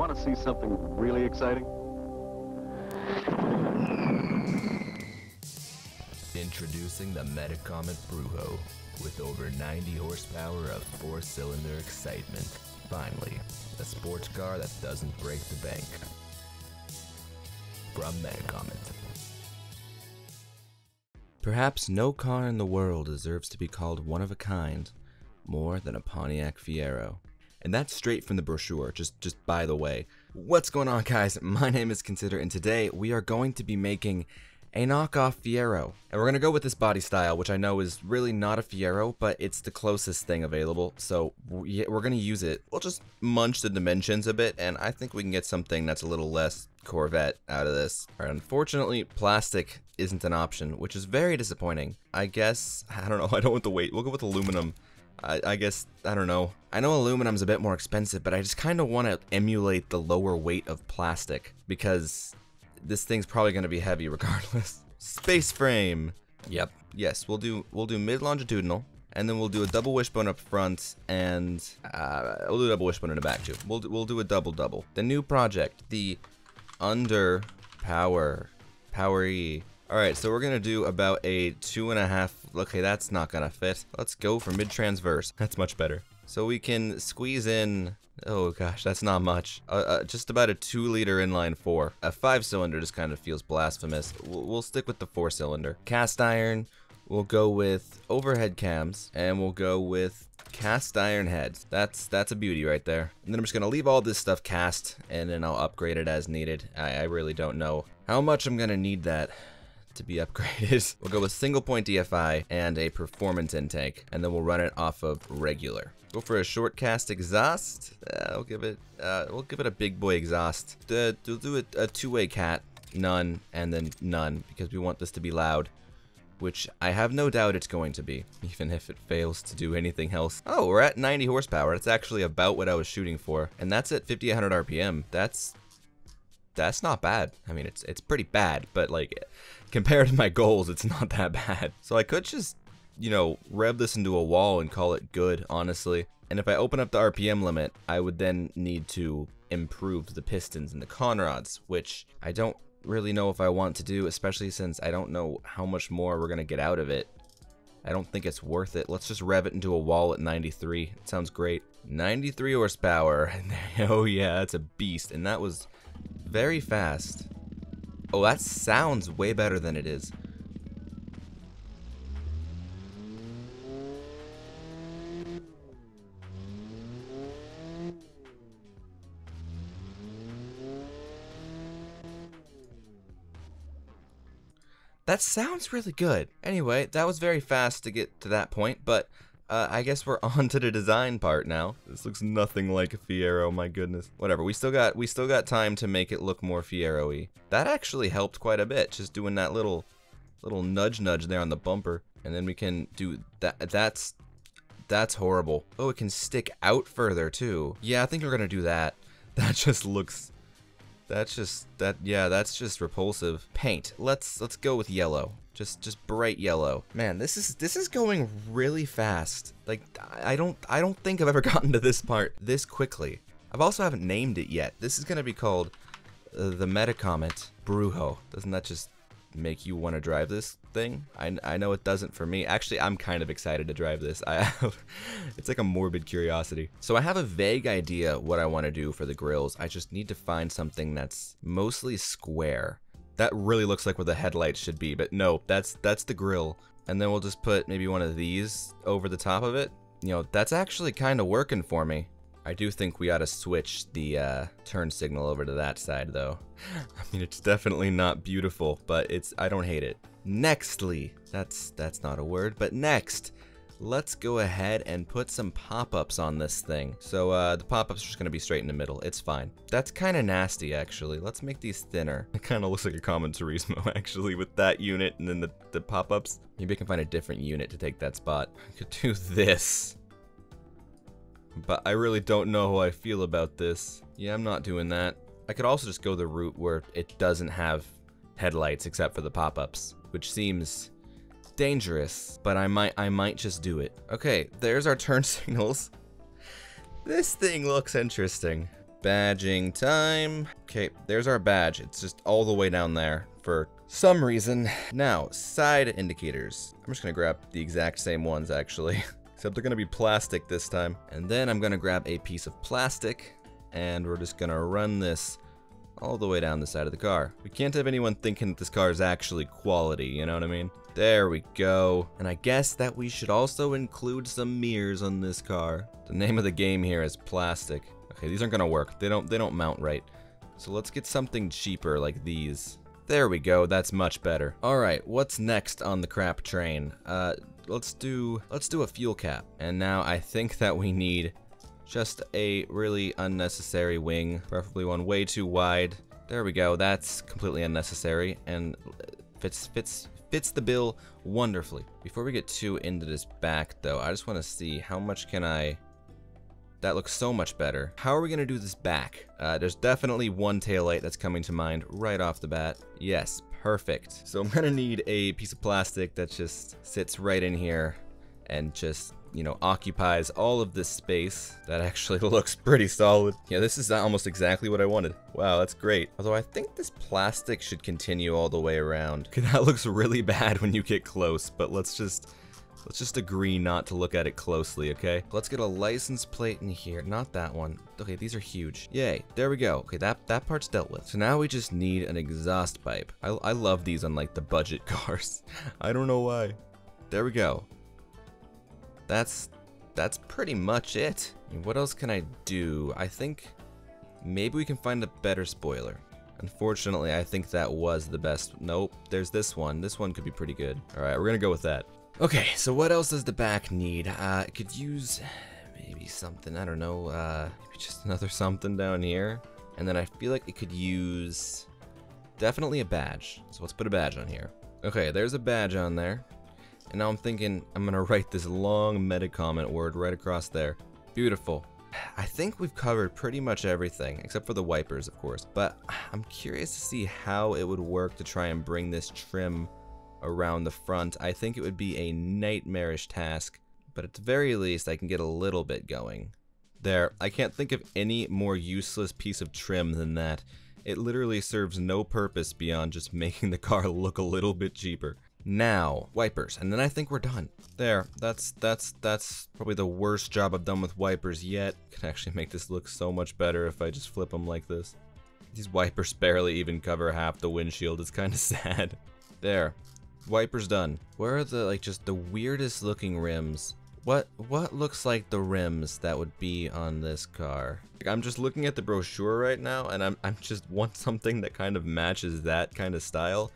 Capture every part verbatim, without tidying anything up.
Want to see something really exciting? Introducing the Metacomet Brujo. With over ninety horsepower of four-cylinder excitement. Finally, a sports car that doesn't break the bank. From Metacomet. Perhaps no car in the world deserves to be called one of a kind more than a Pontiac Fiero. And that's straight from the brochure, just, just by the way. What's going on, guys? My name is Consider, and today we are going to be making a knockoff Fiero. And we're gonna go with this body style, which I know is really not a Fiero, but it's the closest thing available, so we're gonna use it. We'll just munch the dimensions a bit, and I think we can get something that's a little less Corvette out of this. All right, unfortunately, plastic isn't an option, which is very disappointing. I guess, I don't know, I don't want the weight. We'll go with aluminum. I, I guess, I don't know. I know aluminum's a bit more expensive, but I just kind of want to emulate the lower weight of plastic, because this thing's probably going to be heavy regardless. Space frame. Yep. Yes, we'll do we'll do mid-longitudinal, and then we'll do a double wishbone up front, and uh, we'll do a double wishbone in the back too. We'll do, we'll do a double double. The new project, the under power, powery. All right, so we're gonna do about a two and a half. Okay, that's not gonna fit. Let's go for mid-transverse. That's much better. So we can squeeze in, oh gosh, that's not much. Uh, uh, just about a two liter inline four. A five cylinder just kind of feels blasphemous. We'll, we'll stick with the four cylinder. Cast iron, we'll go with overhead cams, and we'll go with cast iron heads. That's that's a beauty right there. And then I'm just gonna leave all this stuff cast, and then I'll upgrade it as needed. I, I really don't know how much I'm gonna need that to be upgraded. We'll go with single point D F I and a performance intake, and then we'll run it off of regular. Go for a short cast exhaust. Uh, we'll give it. Uh, we'll give it a big boy exhaust. Uh, we'll do it a two-way cat, none, and then none, because we want this to be loud, which I have no doubt it's going to be, even if it fails to do anything else. Oh, we're at ninety horsepower. That's actually about what I was shooting for, and that's at fifty-eight hundred R P M. That's that's not bad. I mean, it's it's pretty bad, but like compared to my goals, it's not that bad. So I could just, you know, rev this into a wall and call it good, honestly. And if I open up the R P M limit, I would then need to improve the pistons and the conrods, which I don't really know if I want to do, especially since I don't know how much more we're gonna get out of it. I don't think it's worth it. Let's just rev it into a wall at ninety-three. It sounds great. ninety-three horsepower. Oh yeah, that's a beast. And that was very fast. Oh, that sounds way better than it is. That sounds really good. Anyway, that was very fast to get to that point, but uh, I guess we're on to the design part now. This looks nothing like a Fiero, my goodness. Whatever, we still got we still got time to make it look more Fiero-y. That actually helped quite a bit, just doing that little little nudge nudge there on the bumper. And then we can do that. That's that's horrible. Oh, it can stick out further too. Yeah, I think we're gonna do that. That just looks. That's just that yeah, that's just repulsive. Paint. Let's let's go with yellow. Just just bright yellow. Man, this is this is going really fast. Like I don't I don't think I've ever gotten to this part this quickly. I've also haven't named it yet. This is going to be called uh, the Metacomet Brujo. Doesn't that just make you want to drive this thing? I, I know it doesn't for me. Actually, I'm kind of excited to drive this. I have, it's like a morbid curiosity. So I have a vague idea what I want to do for the grills. I just need to find something that's mostly square. That really looks like where the headlights should be, but no, that's that's the grill. And then we'll just put maybe one of these over the top of it. You know, that's actually kind of working for me. I do think we ought to switch the uh, turn signal over to that side, though. I mean, it's definitely not beautiful, but it's I don't hate it. Nextly, that's that's not a word, but next, let's go ahead and put some pop-ups on this thing. So uh, the pop-ups are just gonna be straight in the middle. It's fine. That's kind of nasty, actually. Let's make these thinner. It kind of looks like a common Turismo, actually, with that unit and then the, the pop-ups. Maybe I can find a different unit to take that spot. I could do this. But I really don't know how I feel about this. Yeah, I'm not doing that. I could also just go the route where it doesn't have headlights except for the pop-ups, which seems dangerous, but I might I might just do it. Okay, there's our turn signals. This thing looks interesting. Badging time. Okay, there's our badge. It's just all the way down there for some reason. Now, side indicators. I'm just gonna grab the exact same ones actually, except they're gonna be plastic this time. And then I'm gonna grab a piece of plastic and we're just gonna run this all the way down the side of the car. We can't have anyone thinking that this car is actually quality, you know what I mean? There we go. And I guess that we should also include some mirrors on this car. The name of the game here is plastic. Okay, these aren't gonna work. They don't, they don't mount right. So let's get something cheaper like these. There we go, that's much better. All right, what's next on the crap train? Uh, let's do, let's do a fuel cap. And now I think that we need just a really unnecessary wing, preferably one way too wide. There we go, that's completely unnecessary and fits, fits, fits the bill wonderfully. Before we get too into this back though, I just wanna see how much can I, that looks so much better. How are we gonna do this back? Uh, there's definitely one taillight that's coming to mind right off the bat. Yes, perfect. So I'm gonna need a piece of plastic that just sits right in here and just, you know, occupies all of this space. That actually looks pretty solid. Yeah, this is almost exactly what I wanted. Wow, that's great. Although I think this plastic should continue all the way around. That looks really bad when you get close, but let's just, let's just agree not to look at it closely, okay? Let's get a license plate in here. Not that one. Okay, these are huge. Yay, there we go. Okay, that, that part's dealt with. So now we just need an exhaust pipe. I, I love these on like the budget cars. I don't know why. There we go. That's, that's pretty much it. What else can I do? I think maybe we can find a better spoiler. Unfortunately, I think that was the best. Nope, there's this one. This one could be pretty good. All right, we're gonna go with that. Okay, so what else does the back need? Uh, it could use maybe something, I don't know, uh, maybe just another something down here. And then I feel like it could use definitely a badge. So let's put a badge on here. Okay, there's a badge on there. And now I'm thinking I'm gonna write this long Metacomet word right across there. Beautiful. I think we've covered pretty much everything, except for the wipers, of course. But I'm curious to see how it would work to try and bring this trim around the front. I think it would be a nightmarish task, but at the very least, I can get a little bit going. There, I can't think of any more useless piece of trim than that. It literally serves no purpose beyond just making the car look a little bit cheaper. Now, wipers, and then I think we're done. There, that's that's that's probably the worst job I've done with wipers yet. Could actually make this look so much better if I just flip them like this. These wipers barely even cover half the windshield, it's kind of sad. There, wipers done. Where are the, like, just the weirdest looking rims? What, what looks like the rims that would be on this car? Like, I'm just looking at the brochure right now, and I'm, I'm just want something that kind of matches that kind of style.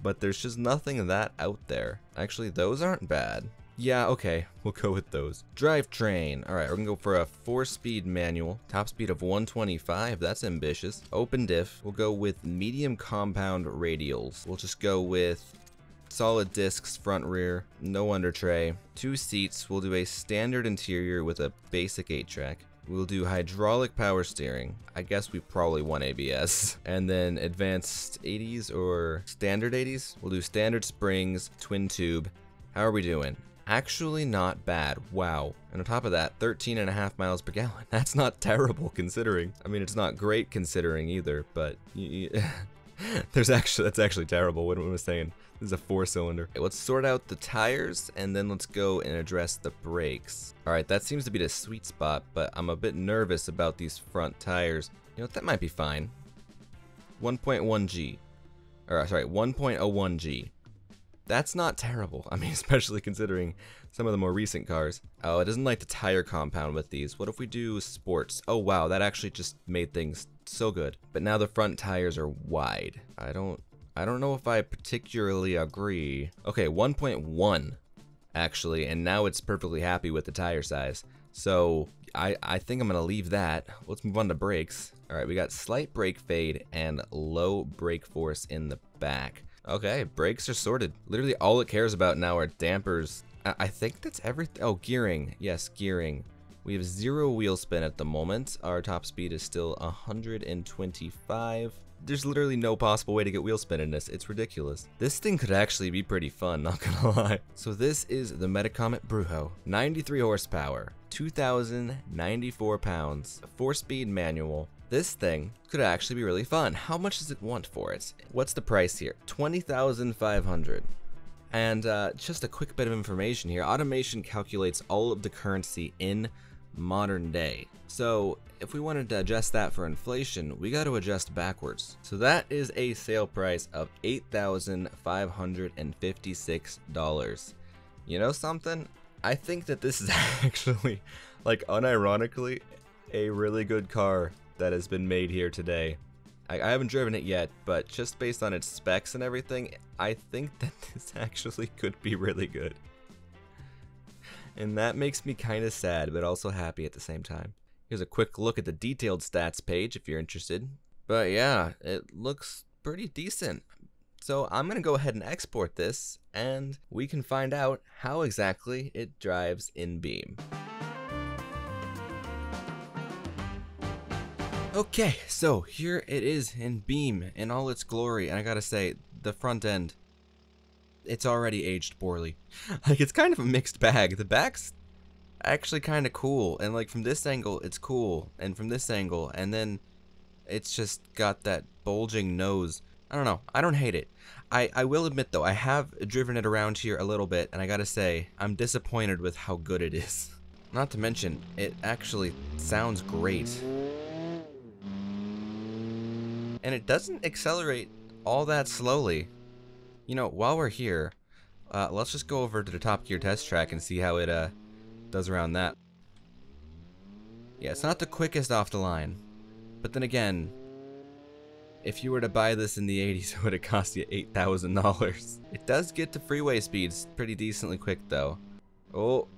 But there's just nothing of that out there. Actually, those aren't bad. Yeah, okay, we'll go with those. Drivetrain. All right, we're gonna go for a four-speed manual. Top speed of one twenty-five, that's ambitious. Open diff. We'll go with medium compound radials. We'll just go with solid discs, front rear, no under tray. Two seats, we'll do a standard interior with a basic eight track. We'll do hydraulic power steering. I guess we probably want A B S. And then advanced eighties or standard eighties. We'll do standard springs, twin tube. How are we doing? Actually not bad, wow. And on top of that, thirteen and a half miles per gallon. That's not terrible considering. I mean, it's not great considering either, but there's actually, that's actually terrible, what am I saying? This is a four cylinder. Okay, let's sort out the tires and then let's go and address the brakes. All right, that seems to be the sweet spot, but I'm a bit nervous about these front tires. You know what, that might be fine. one point one G, or sorry, one point oh one G. That's not terrible. I mean, especially considering some of the more recent cars. Oh, it doesn't like the tire compound with these. What if we do sports? Oh wow, that actually just made things so good. But now the front tires are wide. I don't, I don't know if I particularly agree. Okay, one point one actually, and now it's perfectly happy with the tire size. So I, I think I'm gonna leave that. Let's move on to brakes. All right, we got slight brake fade and low brake force in the back. Okay, brakes are sorted. Literally all it cares about now are dampers. I, I think that's everything. Oh, gearing, yes, gearing. We have zero wheel spin at the moment. Our top speed is still one hundred twenty-five. There's literally no possible way to get wheel spin in this. It's ridiculous. This thing could actually be pretty fun, not gonna lie. So this is the Metacomet Brujo. ninety-three horsepower, two thousand ninety-four pounds, four-speed manual, This thing could actually be really fun. How much does it want for it? What's the price here? twenty thousand five hundred dollars. And uh, just a quick bit of information here. Automation calculates all of the currency in modern day. So if we wanted to adjust that for inflation, we got to adjust backwards. So that is a sale price of eight thousand five hundred fifty-six dollars. You know something? I think that this is actually, like, unironically, a really good car that has been made here today. I, I haven't driven it yet, but just based on its specs and everything, I think that this actually could be really good. And that makes me kind of sad, but also happy at the same time. Here's a quick look at the detailed stats page if you're interested. But yeah, it looks pretty decent. So I'm gonna go ahead and export this, and we can find out how exactly it drives in Beam. Okay, so here it is in Beam in all its glory, and I gotta say, the front end, it's already aged poorly. Like, it's kind of a mixed bag. The back's actually kind of cool, and like from this angle it's cool, and from this angle, and then it's just got that bulging nose. I don't know, I don't hate it. I, I will admit though, I have driven it around here a little bit, and I gotta say, I'm disappointed with how good it is. Not to mention, it actually sounds great. And it doesn't accelerate all that slowly. You know, while we're here, uh, let's just go over to the Top Gear test track and see how it uh, does around that. Yeah, it's not the quickest off the line, but then again, if you were to buy this in the eighties, it would have cost you eight thousand dollars. It does get to freeway speeds pretty decently quick though. Oh,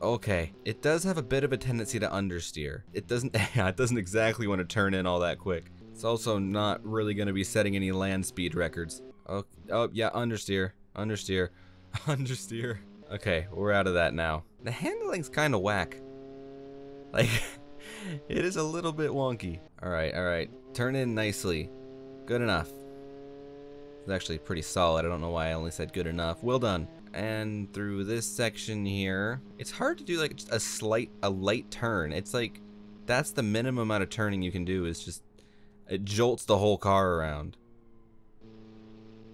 okay. It does have a bit of a tendency to understeer. It doesn't, it doesn't exactly want to turn in all that quick. It's also not really going to be setting any land speed records. Oh, oh yeah, understeer, understeer, understeer. Okay, we're out of that now. The handling's kind of whack. Like, it is a little bit wonky. Alright, alright. Turn in nicely. Good enough. It's actually pretty solid. I don't know why I only said good enough. Well done. And through this section here, it's hard to do like just a slight, a light turn. It's like, that's the minimum amount of turning you can do, is just, it jolts the whole car around.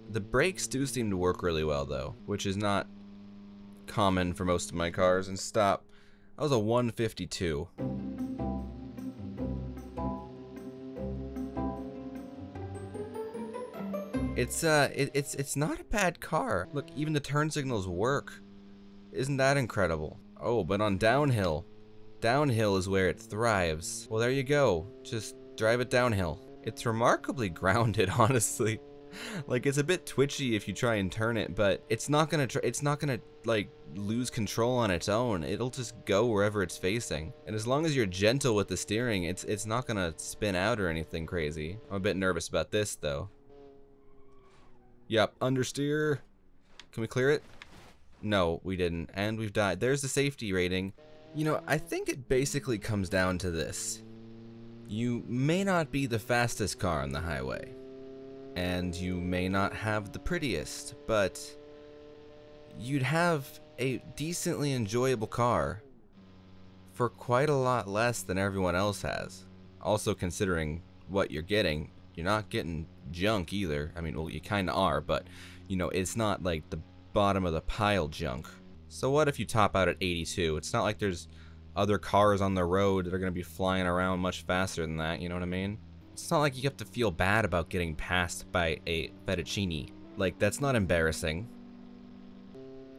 The brakes do seem to work really well though, which is not common for most of my cars. And stop. That was a one fifty-two. It's uh, it, it's it's not a bad car. Look, even the turn signals work. Isn't that incredible? Oh, but on downhill, downhill is where it thrives. Well, there you go. Just drive it downhill. It's remarkably grounded, honestly. Like, it's a bit twitchy if you try and turn it, but it's not gonna tr it's not gonna like lose control on its own. It'll just go wherever it's facing, and as long as you're gentle with the steering, it's it's not gonna spin out or anything crazy. I'm a bit nervous about this though. Yep, understeer. Can we clear it? No, we didn't, and we've died. There's the safety rating. You know, I think it basically comes down to this. You may not be the fastest car on the highway, and you may not have the prettiest, but you'd have a decently enjoyable car for quite a lot less than everyone else has. Also considering what you're getting, you're not getting junk either. I mean, well, you kinda are, but you know, it's not like the bottom of the pile junk. So what if you top out at eighty-two? It's not like there's other cars on the road that are gonna be flying around much faster than that, you know what I mean? It's not like you have to feel bad about getting passed by a fettuccine. Like, that's not embarrassing.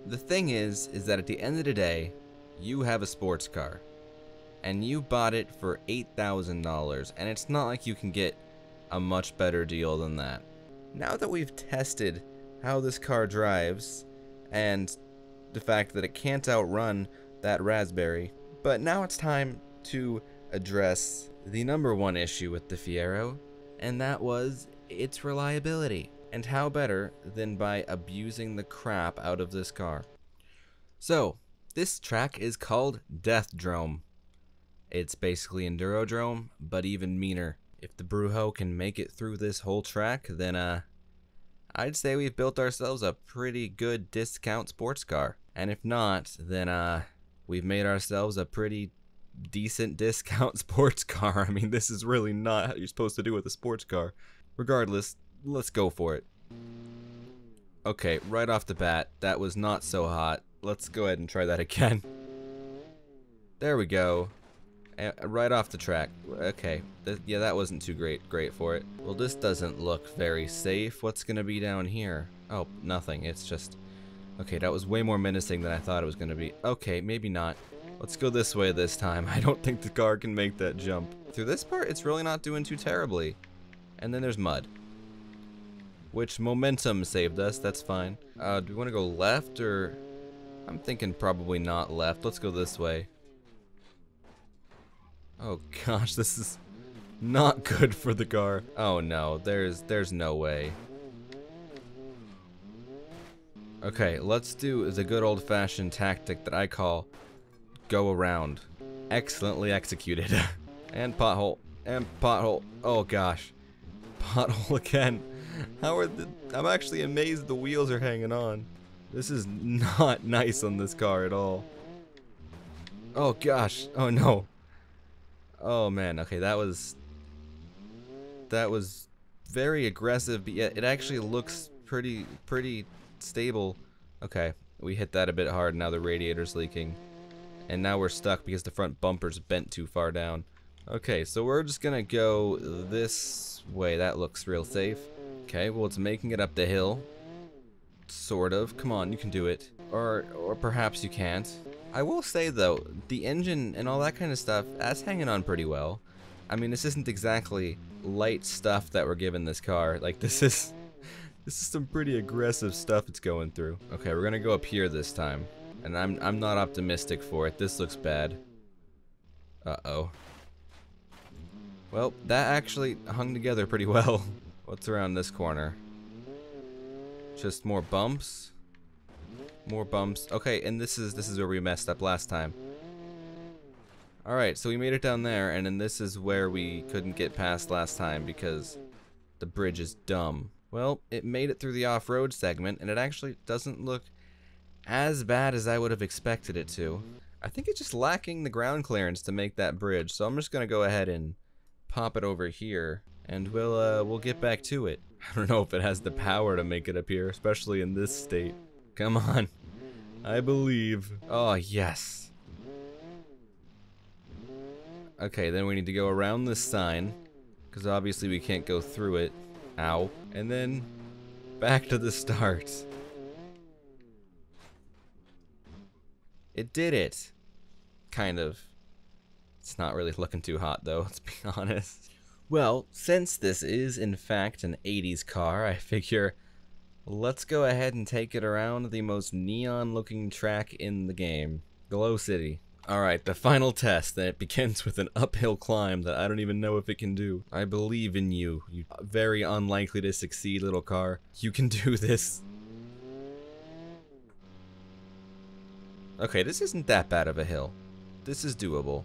The thing is, is that at the end of the day, you have a sports car. And you bought it for eight thousand dollars, and it's not like you can get a much better deal than that. Now that we've tested how this car drives, and the fact that it can't outrun that Raspberry, but now it's time to address the number one issue with the Fiero, and that was its reliability. And how better than by abusing the crap out of this car? So, this track is called Death Drome. It's basically Enduro Drome, but even meaner. If the Brujo can make it through this whole track, then uh, I'd say we've built ourselves a pretty good discount sports car. And if not, then uh, we've made ourselves a pretty decent discount sports car. I mean, this is really not what you're supposed to do with a sports car. Regardless, let's go for it. Okay, right off the bat, that was not so hot. Let's go ahead and try that again. There we go. And right off the track. Okay, Th- yeah, that wasn't too great great for it. Well, this doesn't look very safe. What's gonna be down here? Oh, nothing. It's just... Okay, that was way more menacing than I thought it was gonna be. Okay, maybe not. Let's go this way this time. I don't think the car can make that jump. Through this part, it's really not doing too terribly. And then there's mud. Which momentum saved us, that's fine. Uh, do we wanna go left or... I'm thinking probably not left. Let's go this way. Oh gosh, this is not good for the car. Oh no, there's there's no way. Okay, let's do the good old-fashioned tactic that I call go around. Excellently executed. And pothole. And pothole. Oh gosh. Pothole again. How are the I'm actually amazed the wheels are hanging on. This is not nice on this car at all. Oh gosh. Oh no. Oh man, okay, that was that was very aggressive, but yet it actually looks pretty pretty stable. Okay, we hit that a bit hard, now the radiator's leaking. And now we're stuck because the front bumper's bent too far down. Okay, so we're just gonna go this way, that looks real safe. Okay, well it's making it up the hill. Sort of, come on, you can do it. Or, or perhaps you can't. I will say though, the engine and all that kind of stuff, that's hanging on pretty well. I mean, this isn't exactly light stuff that we're giving this car. Like this is, this is some pretty aggressive stuff it's going through. Okay, we're gonna go up here this time, and I'm I'm not optimistic for it. This looks bad. Uh-oh. Well, that actually hung together pretty well. What's around this corner? Just more bumps. More bumps. Okay, and this is this is where we messed up last time. Alright, so we made it down there, and then this is where we couldn't get past last time because the bridge is dumb. Well, it made it through the off-road segment, and it actually doesn't look as bad as I would have expected it to. I think it's just lacking the ground clearance to make that bridge, so I'm just gonna go ahead and pop it over here, and we'll uh, we'll get back to it. I don't know if it has the power to make it up here, especially in this state. Come on. I believe. Oh, yes. Okay, then we need to go around this sign, because obviously we can't go through it. Ow. And then back to the start. It did it. Kind of. It's not really looking too hot, though, let's be honest. Well, since this is, in fact, an eighties car, I figure... Let's go ahead and take it around the most neon-looking track in the game, Glow City. Alright, the final test, then it begins with an uphill climb that I don't even know if it can do. I believe in you, you very unlikely to succeed little car. You can do this. Okay, this isn't that bad of a hill. This is doable.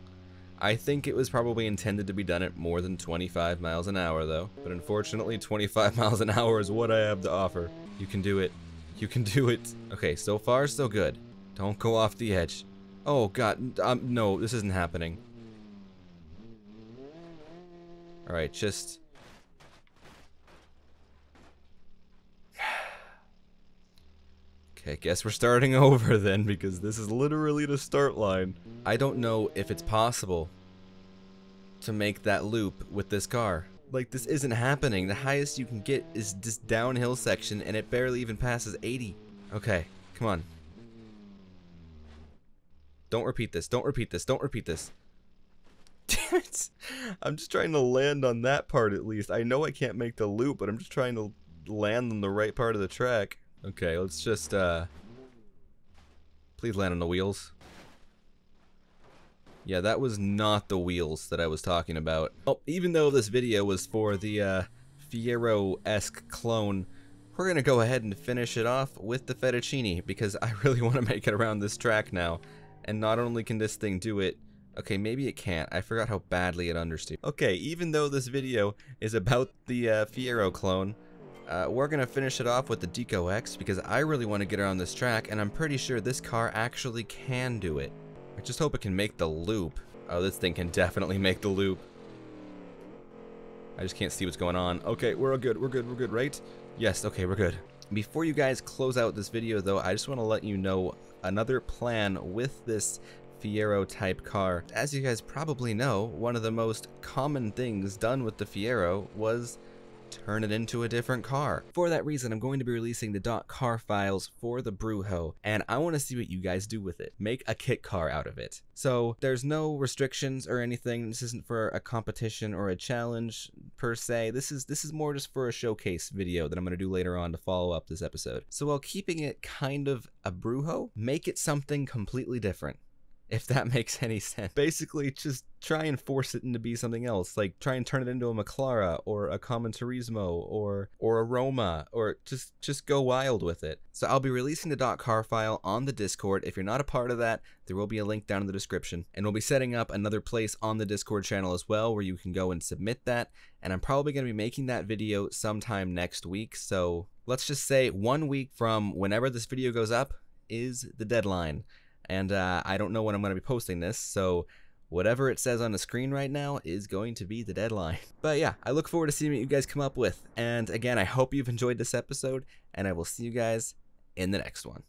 I think it was probably intended to be done at more than twenty-five miles an hour though, but unfortunately twenty-five miles an hour is what I have to offer. You can do it. You can do it. Okay, so far so good. Don't go off the edge. Oh god, um, no, this isn't happening. Alright, just... Okay, I guess we're starting over then, because this is literally the start line. I don't know if it's possible to make that loop with this car. Like, this isn't happening. The highest you can get is this downhill section, and it barely even passes eighty. Okay, come on. Don't repeat this. Don't repeat this. Don't repeat this. Damn it. I'm just trying to land on that part at least. I know I can't make the loop, but I'm just trying to land on the right part of the track. Okay, let's just, uh... please land on the wheels. Yeah, that was not the wheels that I was talking about. Oh, even though this video was for the, uh, Fiero-esque clone, we're gonna go ahead and finish it off with the fettuccine, because I really want to make it around this track now. And not only can this thing do it, okay, maybe it can't. I forgot how badly it understeered. Okay, even though this video is about the, uh, Fiero clone, Uh, we're gonna finish it off with the Deco X because I really want to get around this track, and I'm pretty sure this car actually can do it. I just hope it can make the loop. Oh, this thing can definitely make the loop. I just can't see what's going on. Okay, we're all good, we're good, we're good, right? Yes, okay, we're good. Before you guys close out this video, though, I just want to let you know another plan with this Fiero type car. As you guys probably know, one of the most common things done with the Fiero was turn it into a different car. For that reason, I'm going to be releasing the .car files for the Brujo, and I want to see what you guys do with it. Make a kit car out of it. So there's no restrictions or anything. This isn't for a competition or a challenge per se. This is this is more just for a showcase video that I'm going to do later on to follow up this episode. So while keeping it kind of a Brujo, make it something completely different, if that makes any sense. Basically, just try and force it into be something else. Like, try and turn it into a McLara or a Common Turismo or or a Roma, or just just go wild with it. So I'll be releasing the .car file on the Discord. If you're not a part of that, there will be a link down in the description. And we'll be setting up another place on the Discord channel as well where you can go and submit that. And I'm probably going to be making that video sometime next week. So let's just say one week from whenever this video goes up is the deadline. And uh, I don't know when I'm going to be posting this, so whatever it says on the screen right now is going to be the deadline. But yeah, I look forward to seeing what you guys come up with. And again, I hope you've enjoyed this episode, and I will see you guys in the next one.